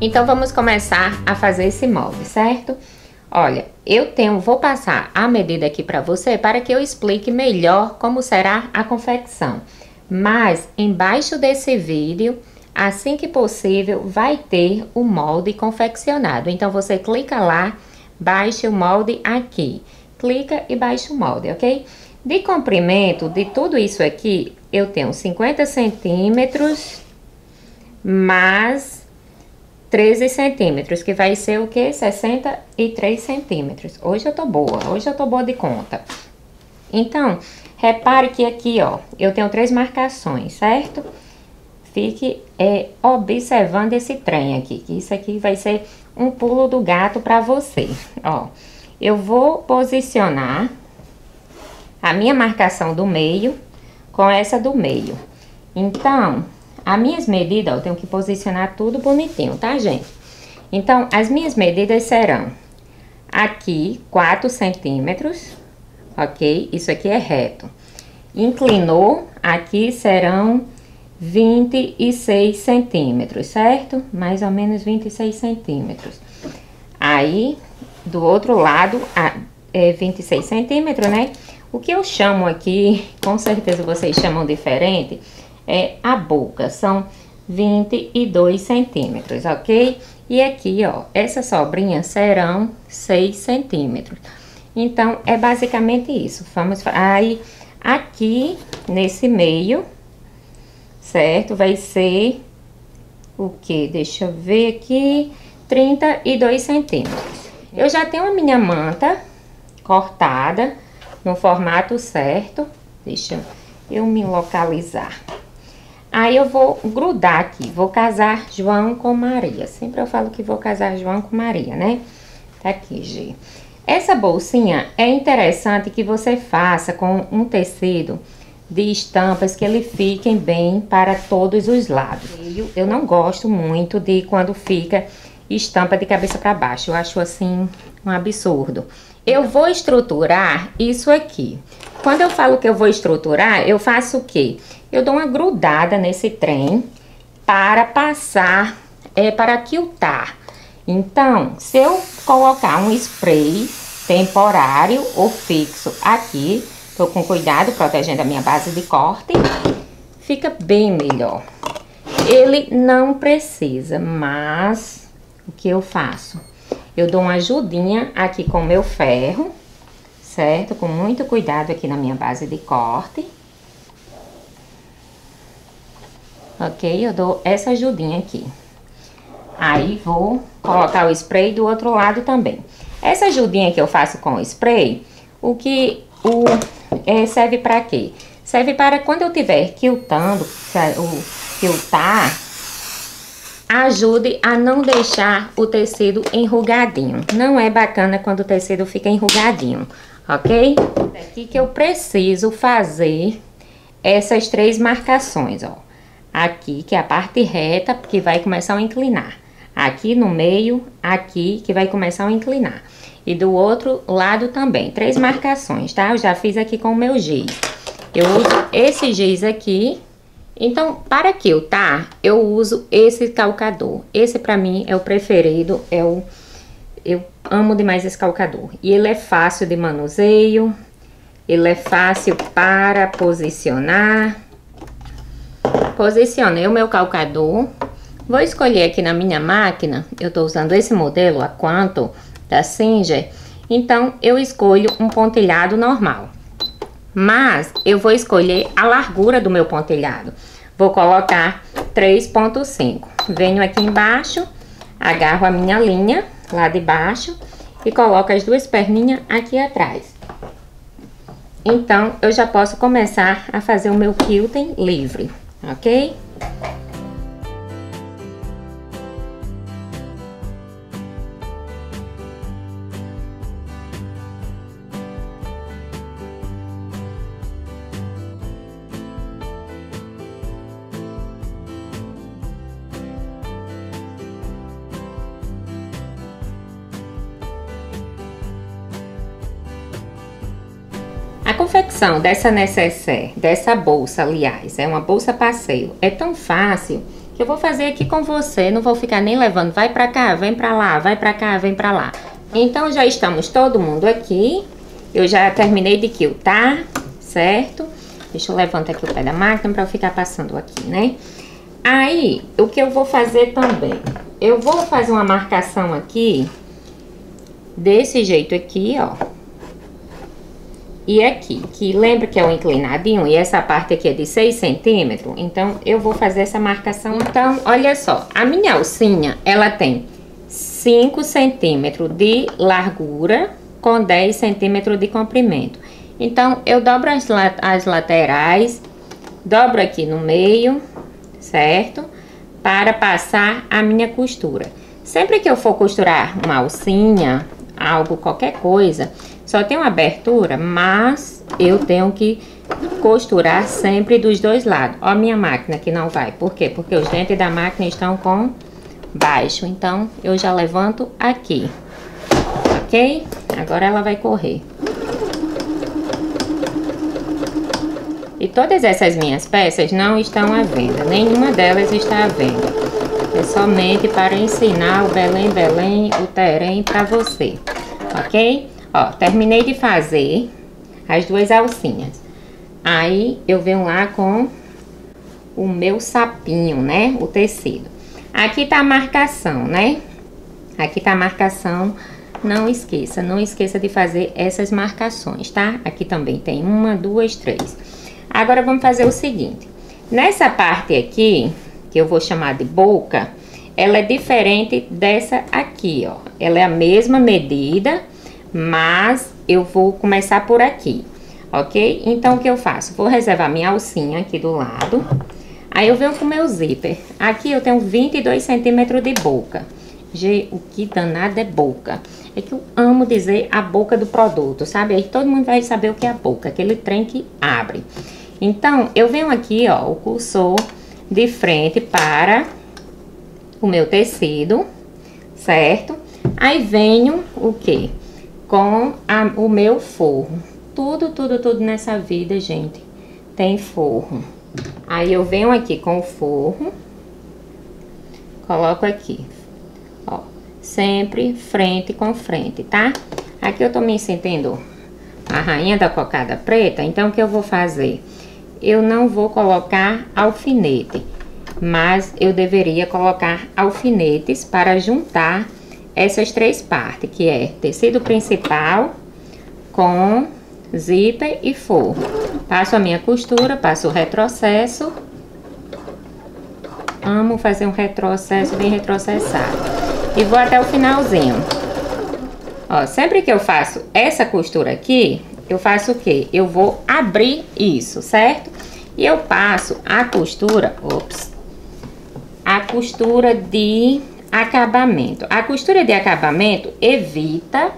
Então, vamos começar a fazer esse molde, certo? Olha, vou passar a medida aqui para você, para que eu explique melhor como será a confecção. Mas, embaixo desse vídeo, assim que possível, vai ter o molde confeccionado. Então, você clica lá, baixe o molde aqui. Clica e baixa o molde, ok? De comprimento de tudo isso aqui, eu tenho 50 centímetros, mais 13 centímetros, que vai ser o que? 63 centímetros. Hoje eu tô boa de conta. Então, repare que aqui, ó, eu tenho 3 marcações, certo? Fique observando esse trem aqui, que isso aqui vai ser um pulo do gato pra você, ó. Eu vou posicionar a minha marcação do meio com essa do meio. Então, as minhas medidas, eu tenho que posicionar tudo bonitinho, tá, gente? Então, as minhas medidas serão aqui 4 centímetros, ok? Isso aqui é reto. Inclinou, aqui serão 26 centímetros, certo? Mais ou menos 26 centímetros. Aí, do outro lado, é 26 centímetros, né? O que eu chamo aqui, com certeza vocês chamam diferente, é a boca, são 22 centímetros, ok? E aqui, ó, essa sobrinha serão 6 centímetros. Então, é basicamente isso. Vamos aí, aqui, nesse meio, certo? Vai ser o que? Deixa eu ver aqui, 32 centímetros. Eu já tenho a minha manta cortada no formato certo. Deixa eu me localizar. Aí eu vou grudar aqui, vou casar João com Maria. Sempre eu falo que vou casar João com Maria, né? Tá aqui, G. Essa bolsinha é interessante que você faça com um tecido de estampas que ele fiquem bem para todos os lados. Eu não gosto muito de quando fica estampa de cabeça para baixo, eu acho assim um absurdo. Eu vou estruturar isso aqui. Quando eu falo que eu vou estruturar, eu faço o quê? Eu dou uma grudada nesse trem para passar, para quiltar. Então, se eu colocar um spray temporário ou fixo aqui, tô com cuidado protegendo a minha base de corte, fica bem melhor. Ele não precisa, mas o que eu faço? Eu dou uma ajudinha aqui com o meu ferro, certo? Com muito cuidado aqui na minha base de corte. Ok? Eu dou essa ajudinha aqui. Aí, vou colocar o spray do outro lado também. Essa ajudinha que eu faço com o spray, serve para quê? Serve para quando eu tiver quiltando, ajude a não deixar o tecido enrugadinho. Não é bacana quando o tecido fica enrugadinho, ok? Aqui que eu preciso fazer essas 3 marcações, ó. Aqui, que é a parte reta, que vai começar a inclinar. Aqui no meio, aqui, que vai começar a inclinar. E do outro lado também, 3 marcações, tá? Eu já fiz aqui com o meu giz. Eu uso esse giz aqui. Então, para quiltar, eu uso esse calcador. Esse, pra mim, é o preferido. Eu amo demais esse calcador. E ele é fácil de manuseio. Ele é fácil para posicionar. Posicionei o meu calcador. Vou escolher aqui na minha máquina. Eu tô usando esse modelo, a Quantum, da Singer. Então, eu escolho um pontilhado normal. Mas, eu vou escolher a largura do meu pontilhado. Vou colocar 3,5. Venho aqui embaixo, agarro a minha linha lá de baixo e coloco as 2 perninhas aqui atrás. Então, eu já posso começar a fazer o meu quilting livre, ok? A confecção dessa bolsa, aliás, é uma bolsa passeio, é tão fácil que eu vou fazer aqui com você, não vou ficar nem levando, vai pra cá, vem pra lá, vai pra cá, vem pra lá. Então já estamos todo mundo aqui, eu já terminei de quiltar, certo? Deixa eu levantar aqui o pé da máquina pra eu ficar passando aqui, né? Aí, o que eu vou fazer também, eu vou fazer uma marcação aqui, desse jeito aqui, ó. E aqui, que lembra que é um inclinadinho e essa parte aqui é de 6 centímetros, então eu vou fazer essa marcação. Então, olha só, a minha alcinha, ela tem 5 centímetros de largura com 10 centímetros de comprimento. Então, eu dobro as laterais, dobro aqui no meio, certo? Para passar a minha costura. Sempre que eu for costurar uma alcinha, algo, qualquer coisa, só tem uma abertura, mas eu tenho que costurar sempre dos dois lados. Ó, minha máquina que não vai, por quê? Porque os dentes da máquina estão com baixo, então eu já levanto aqui, ok? Agora ela vai correr. E todas essas minhas peças não estão à venda, nenhuma delas está à venda. É somente para ensinar o Belém, o terém para você, ok? Ó, terminei de fazer as duas alcinhas. Aí, eu venho lá com o meu sapinho, né? O tecido. Aqui tá a marcação, né? Aqui tá a marcação. Não esqueça de fazer essas marcações, tá? Aqui também tem 1, 2, 3. Agora, vamos fazer o seguinte. Nessa parte aqui, que eu vou chamar de boca, ela é diferente dessa aqui, ó. Ela é a mesma medida, mas eu vou começar por aqui, ok? Então, o que eu faço? Vou reservar minha alcinha aqui do lado. Aí, eu venho com o meu zíper. Aqui, eu tenho 22 centímetros de boca. Gente, o que danado é boca? É que eu amo dizer a boca do produto, sabe? Aí todo mundo vai saber o que é a boca, aquele trem que abre. Então, eu venho aqui, ó, o cursor de frente para o meu tecido, certo? Aí venho o quê? Com o meu forro. Tudo nessa vida, gente, tem forro. Aí eu venho aqui com o forro, coloco aqui. Ó, sempre frente com frente, tá? Aqui eu tô me sentindo a rainha da cocada preta, então o que eu vou fazer? Eu não vou colocar alfinete, mas eu deveria colocar alfinetes para juntar essas três partes, que é tecido principal com zíper e forro. Passo a minha costura, passo o retrocesso. Amo fazer um retrocesso bem retrocessado. E vou até o finalzinho. Ó, sempre que eu faço essa costura aqui, eu faço o quê? Eu vou abrir isso, certo? E eu passo a costura, ops, a costura de acabamento. A costura de acabamento evita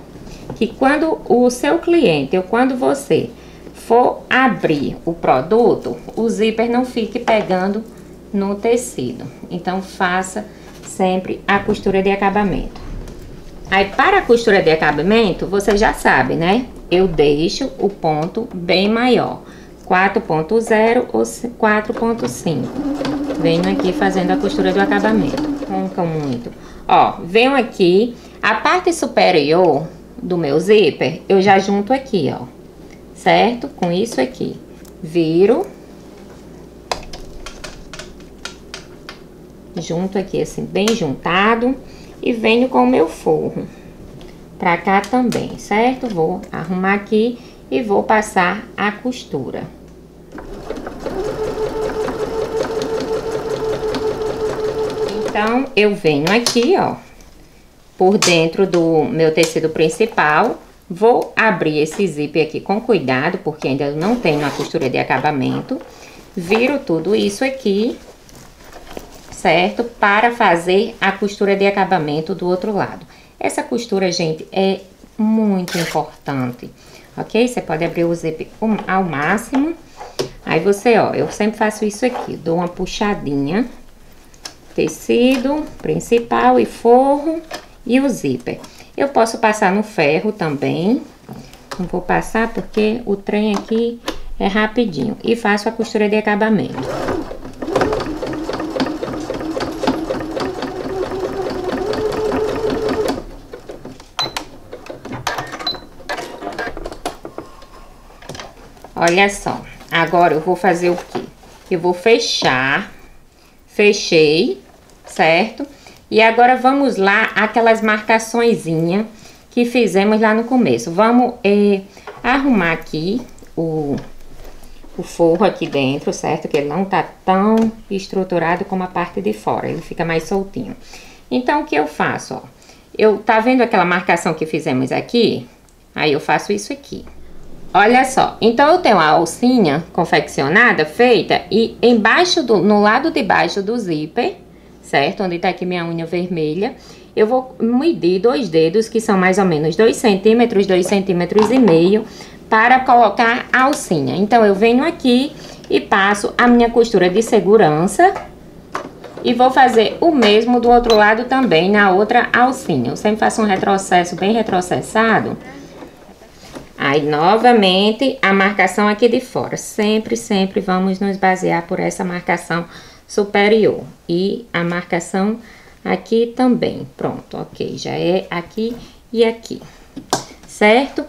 que quando o seu cliente ou quando você for abrir o produto, o zíper não fique pegando no tecido. Então, faça sempre a costura de acabamento. Aí, para a costura de acabamento, você já sabe, né? Eu deixo o ponto bem maior, 4.0 ou 4.5. Venho aqui fazendo a costura do acabamento. Ronca muito. Ó, venho aqui, a parte superior do meu zíper, eu já junto aqui, ó. Certo? Com isso aqui. Viro. Junto aqui, assim, bem juntado. E venho com o meu forro pra cá também, certo? Vou arrumar aqui e vou passar a costura. Então, eu venho aqui, ó, por dentro do meu tecido principal. Vou abrir esse zíper aqui com cuidado, porque ainda não tenho a costura de acabamento. Viro tudo isso aqui, certo? Para fazer a costura de acabamento do outro lado. Essa costura, gente, é muito importante, ok? Você pode abrir o zíper ao máximo. Aí você, ó, eu sempre faço isso aqui, dou uma puxadinha. Tecido principal e forro e o zíper. Eu posso passar no ferro também. Não vou passar porque o trem aqui é rapidinho. E faço a costura de acabamento. Olha só. Agora eu vou fazer o quê? Eu vou fechar. Fechei, certo? E agora vamos lá aquelas marcaçõezinhas que fizemos lá no começo. Vamos arrumar aqui o forro aqui dentro, certo? Que ele não tá tão estruturado como a parte de fora. Ele fica mais soltinho. Então, o que eu faço, ó? Tá vendo aquela marcação que fizemos aqui? Aí, eu faço isso aqui. Olha só. Então, eu tenho a alcinha confeccionada, feita. E embaixo, no lado de baixo do zíper, certo? Onde tá aqui minha unha vermelha. Eu vou medir 2 dedos, que são mais ou menos 2 centímetros, 2,5 centímetros. Para colocar a alcinha. Então, eu venho aqui e passo a minha costura de segurança. E vou fazer o mesmo do outro lado também, na outra alcinha. Eu sempre faço um retrocesso bem retrocessado. Aí, novamente, a marcação aqui de fora. Sempre, sempre vamos nos basear por essa marcação superior. E a marcação aqui também. Pronto, ok. Já é aqui e aqui. Certo?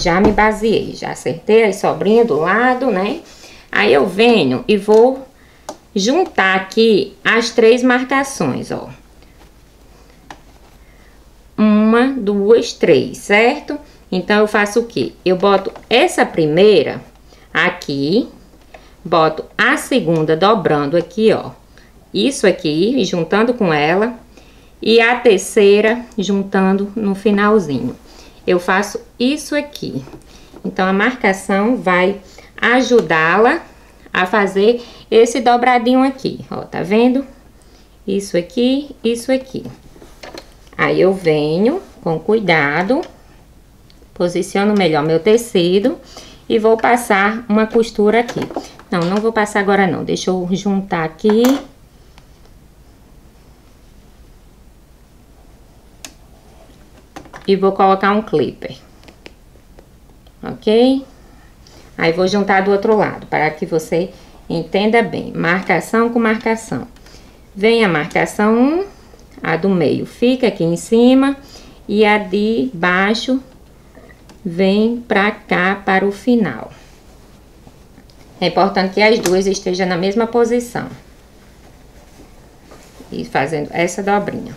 Já me baseei, já acertei a sobrinha do lado, né? Aí eu venho e vou juntar aqui as 3 marcações, ó. 1, 2, 3, certo? Então, eu faço o quê? Eu boto essa primeira aqui, boto a segunda dobrando aqui, ó. Isso aqui, juntando com ela. E a terceira juntando no finalzinho. Eu faço isso aqui. Então, a marcação vai ajudá-la a fazer esse dobradinho aqui. Ó, tá vendo? Isso aqui, isso aqui. Aí, eu venho com cuidado, posiciono melhor meu tecido e vou passar uma costura aqui. Não, não vou passar agora não. Deixa eu juntar aqui. E vou colocar um clipper, ok? Aí, vou juntar do outro lado, para que você entenda bem. Marcação com marcação. Vem a marcação 1, a do meio fica aqui em cima, e a de baixo vem pra cá, para o final. É importante que as duas estejam na mesma posição. E fazendo essa dobrinha.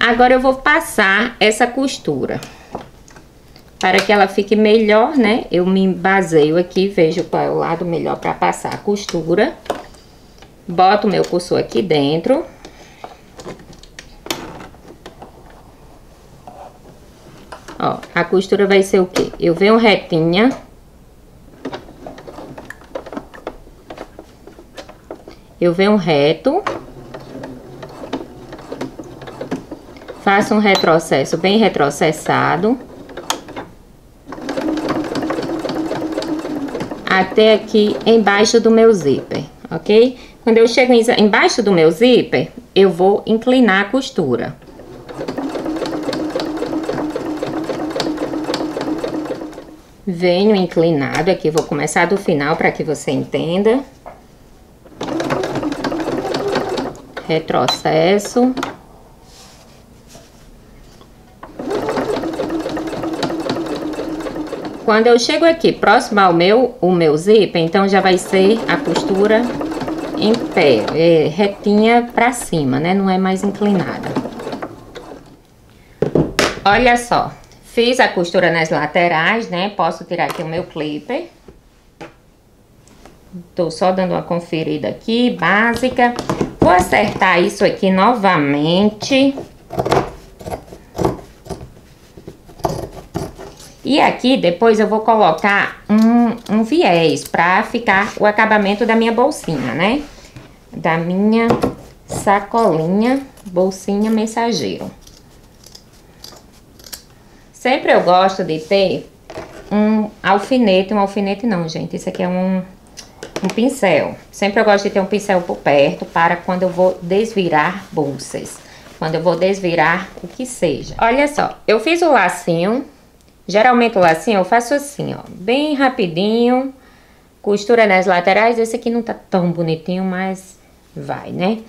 Agora, eu vou passar essa costura, para que ela fique melhor, né? Eu me baseio aqui, vejo qual é o lado melhor para passar a costura. Boto o meu cursor aqui dentro. Ó, a costura vai ser o quê? Eu venho retinha. Eu venho reto. Faço um retrocesso bem retrocessado. Até aqui embaixo do meu zíper, ok? Quando eu chego embaixo do meu zíper, eu vou inclinar a costura. Venho inclinado aqui, vou começar do final para que você entenda. Retrocesso. Quando eu chego aqui próximo ao meu zíper, então já vai ser a costura em pé, retinha pra cima, né? Não é mais inclinada. Olha só, fiz a costura nas laterais, né? Posso tirar aqui o meu clipper. Tô só dando uma conferida aqui, básica. Vou acertar isso aqui novamente. E aqui, depois, eu vou colocar um viés pra ficar o acabamento da minha bolsinha, né? Da minha sacolinha, bolsinha mensageiro. Sempre eu gosto de ter um alfinete não, gente. Isso aqui é um pincel. Sempre eu gosto de ter um pincel por perto para quando eu vou desvirar bolsas. Quando eu vou desvirar o que seja. Olha só, eu fiz o lacinho. Geralmente o lacinho eu faço assim, ó, bem rapidinho, costura nas laterais. Esse aqui não tá tão bonitinho, mas vai, né?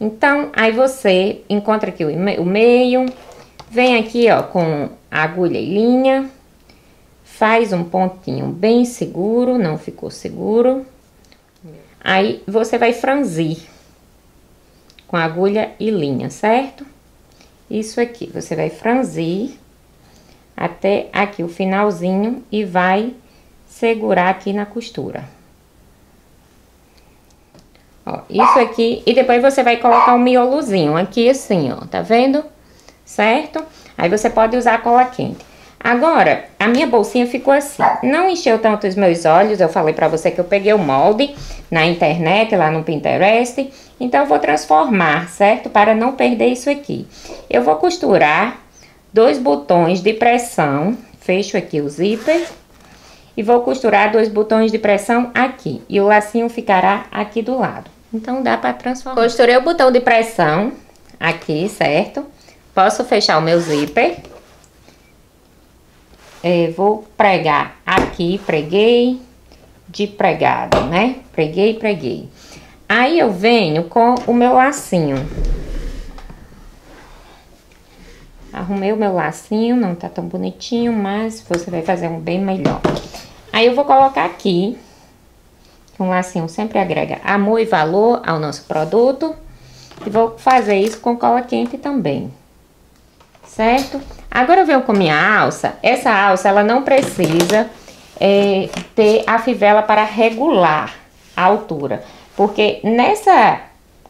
Então, aí você encontra aqui o meio, vem aqui, ó, com agulha e linha, faz um pontinho bem seguro, não ficou seguro. Aí, você vai franzir com agulha e linha, certo? Isso aqui, você vai franzir até aqui o finalzinho e vai segurar aqui na costura. Ó, isso aqui, e depois você vai colocar um miolozinho aqui assim, ó, tá vendo? Certo? Aí você pode usar a cola quente. Agora, a minha bolsinha ficou assim, não encheu tanto os meus olhos, eu falei pra você que eu peguei o molde na internet, lá no Pinterest, então eu vou transformar, certo? Para não perder isso aqui. Eu vou costurar 2 botões de pressão, fecho aqui o zíper, e vou costurar 2 botões de pressão aqui, e o lacinho ficará aqui do lado. Então, dá pra transformar. Costurei o botão de pressão aqui, certo? Posso fechar o meu zíper. Vou pregar aqui, preguei, de pregado, né? Preguei. Aí, eu venho com o meu lacinho. Arrumei o meu lacinho, não tá tão bonitinho, mas você vai fazer um bem melhor. Aí, eu vou colocar aqui, um lacinho sempre agrega amor e valor ao nosso produto. E vou fazer isso com cola quente também, certo? Agora eu venho com minha alça. Essa alça, ela não precisa ter a fivela para regular a altura. Porque nessa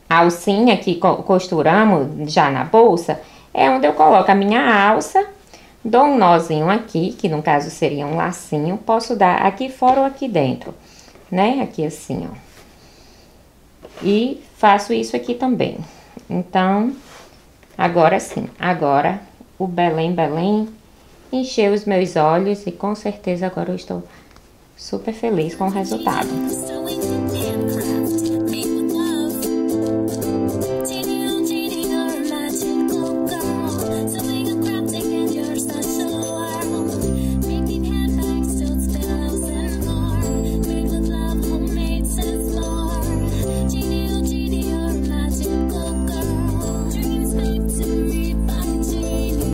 alcinha que costuramos já na bolsa, é onde eu coloco a minha alça, dou um nozinho aqui, que no caso seria um lacinho. Posso dar aqui fora ou aqui dentro, né? Aqui assim, ó. E faço isso aqui também. Então, agora sim. Agora... o Belém encheu os meus olhos e com certeza agora eu estou super feliz com o resultado.